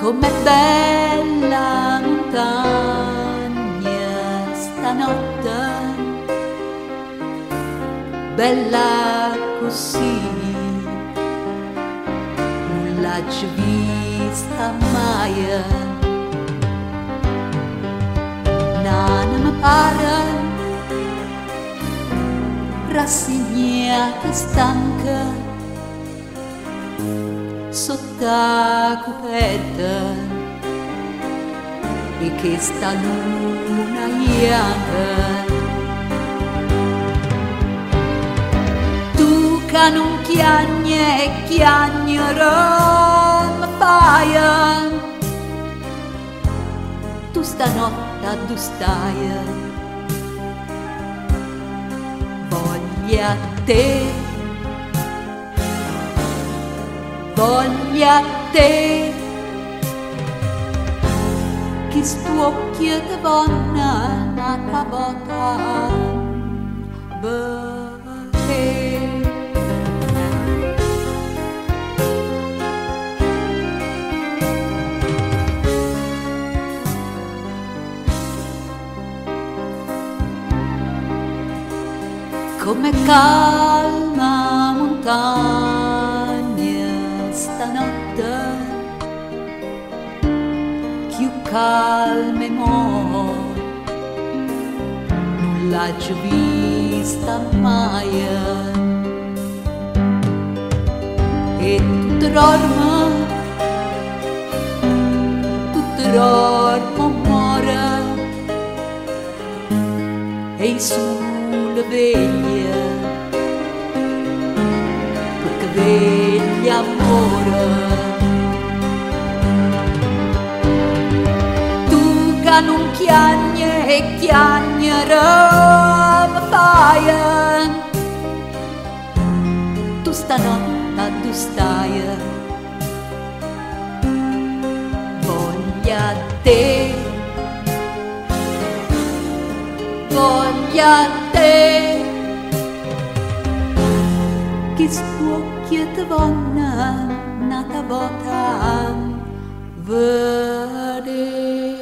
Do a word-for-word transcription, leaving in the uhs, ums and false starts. comete la montagna stanotte, bella così, non l'ha vista mai. Non mi pare, rassegnata e stanca, sotto coperta, e che sta luna bianca. Tu che non chiagne, chiagnero ma paia, tu stanotte tu stai, voglia te, voglia te, che stuocchia di donna nata volta beve. Come calma montagna stanotte, più calme mo, non l'ha già vista mai. E tu dormo, tu dormo muore, e il sole veglia, perché veglia amore. Non chiagne e chiagnere ma fai, tu stanotte tu stai, voglia te, voglia te, che stuocchia di donna nata volta verde.